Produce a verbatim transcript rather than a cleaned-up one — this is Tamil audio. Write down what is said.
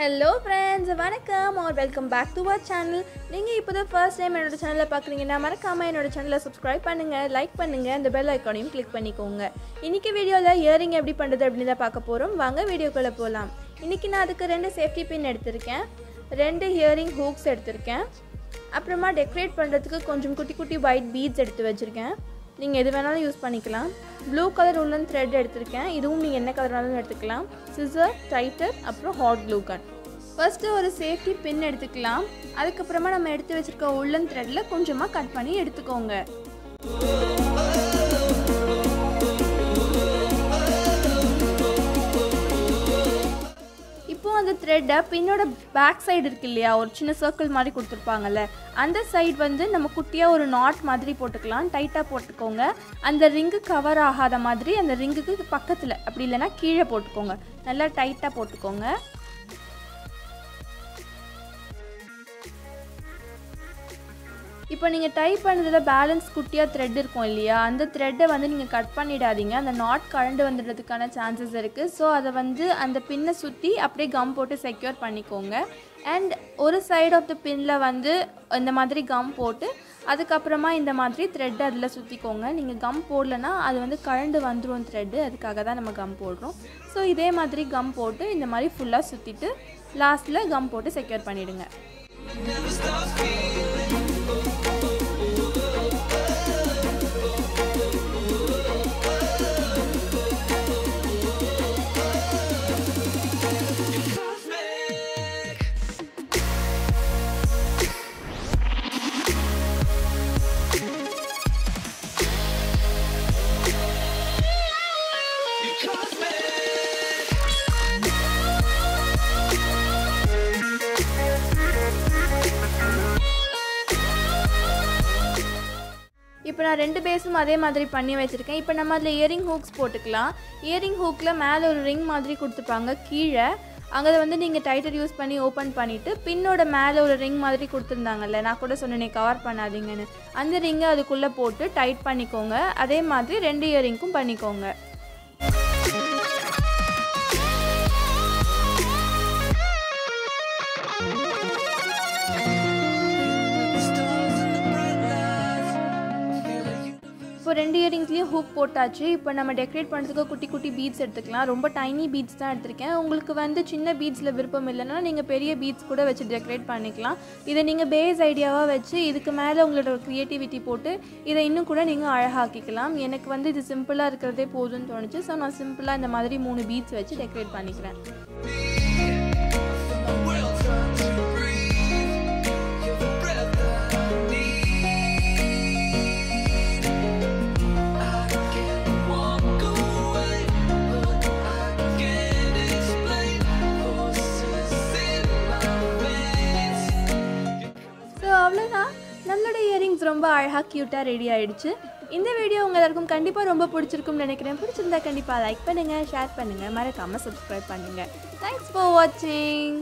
Hello friends, welcome or welcome back to our channel. Ninga ipo first time enoda channel paakringa marakama enoda channel subscribe pannunga, like pannunga and the bell icon um click pannikonga. Iniki video la earring eppadi pandrathu appdina paakaporum vaanga video kulla polam. Iniki na adukku rendu safety pin eduthirken, rendu earring hooks eduthirken, apprama decorate pandradhukku konjam kutti kutti white beads eduthu vechirken. Ninga edhu venala use pannikalam. Blue color woolen thread எடுத்துர்க்கேன் இதுவும் நீங்க என்ன கலர் வேணாலும் எடுத்துக்கலாம் scissor tighter அப்புறம் hot glue gun first ஒரு safety pin எடுத்துக்கலாம் அதுக்கு அப்புறமா நம்ம எடுத்து வச்சிருக்க woolen threadல கொஞ்சமா கட் பண்ணி எடுத்துக்கோங்க இப்போ அந்த thread பின்னோட back side இருக்குல்லையா ஒரு சின்ன circle மாதிரி கொடுத்திருப்பாங்கல அந்த சைடு வந்து நம்ம குட்டியா ஒரு knot மாதிரி போட்டுக்கலாம் டைட்டா போட்டுக்கோங்க அந்த ரிங் கவர் ஆகாத மாதிரி அந்த ரிங்குக்கு பக்கத்துல அப்படி இல்லனா கீழே போட்டுக்கோங்க நல்லா டைட்டா போட்டுக்கோங்க இப்போ நீங்க டை பண்ணதுல பேலன்ஸ் குட்டியா thread இருக்கும் இல்லையா அந்த thread வந்து நீங்க கட் பண்ணிடாதீங்க அந்த knot கரண்ட் வந்திரதுக்கான chances இருக்கு சோ அத வந்து அந்த பின்னை சுத்தி அப்படியே gum போட்டு செக்யூர் பண்ணிக்கோங்க and ஒரு சைடு ஆஃப் தி பின்ல வந்து இந்த மாதிரி gum போட்டு அதுக்கு அப்புறமா இந்த மாதிரி thread அதல சுத்திக்கோங்க நீங்க gum போடலனா அது வந்து கரண்ட் வந்துரும் thread அதுக்காக தான் நம்ம gum போடுறோம் சோ இதே மாதிரி gum போட்டு இந்த மாதிரி ஃபுல்லா சுத்திட்டு லாஸ்ட்ல gum போட்டு செக்யூர் பண்ணிடுங்க இப்போ நான் ரெண்டு பேஸும் அதே மாதிரி பண்ணி வச்சிருக்கேன் இப்போ நம்ம அதுல இயரிங் ஹூக்ஸ் போட்டுக்கலாம் இயரிங் ஹூக்ல மேல ஒரு ரிங் மாதிரி கொடுத்துப்பாங்க கீழே அங்க வந்து நீங்க டைட்டர் யூஸ் பண்ணி ஓபன் பண்ணிட்டு பின்னோட மேல ஒரு ரிங் மாதிரி கொடுத்திருந்தாங்கல நான் கூட சொன்னேனே கவர் பண்ணாதீங்கன்னு அந்த ரிங்க அதுக்குள்ள போட்டு டைட் பண்ணிக்கோங்க அதே மாதிரி ரெண்டு இயரிங்கும் பண்ணிக்கோங்க இப்போ ரெண்டு இயரிங்ஸ்லயே ஹூக் போட்டாச்சு இப்போ நம்ம டெக்கரேட் பண்றதுக்கு குட்டி குட்டி பீட்ஸ் எடுத்துக்கலாம் ரொம்ப டைனி பீட்ஸ் தான் எடுத்துர்க்கேன் உங்களுக்கு வந்து சின்ன பீட்ஸ்ல விருப்பம் இல்லனா நீங்க பெரிய பீட்ஸ் கூட வச்சு டெக்கரேட் பண்ணிக்கலாம் இத நீங்க பேஸ் ஐடியாவா வச்சு இதுக்கு மேல உங்களோட கிரியேட்டிவிட்டி போட்டு இத இன்னும் கூட நீங்க அழகாக்கிக்கலாம் எனக்கு வந்து இது சிம்பிளா இருக்குதே போதும்னு தோணுச்சு சோ நான் சிம்பிளா இந்த மாதிரி மூணு பீட்ஸ் வச்சு டெக்கரேட் பண்ணிக்கிறேன் ரொம்ப அழகா கியூட்டா ரெடி ஆயிடுச்சு இந்த வீடியோ உங்களுக்கு எல்லாருக்கும் கண்டிப்பா ரொம்ப பிடிச்சிருக்கும் நினைக்கிறேன் பிடிச்சிருந்தா கண்டிப்பா லைக் பண்ணுங்க ஷேர் பண்ணுங்க மறக்காம subscribe பண்ணுங்க thanks for watching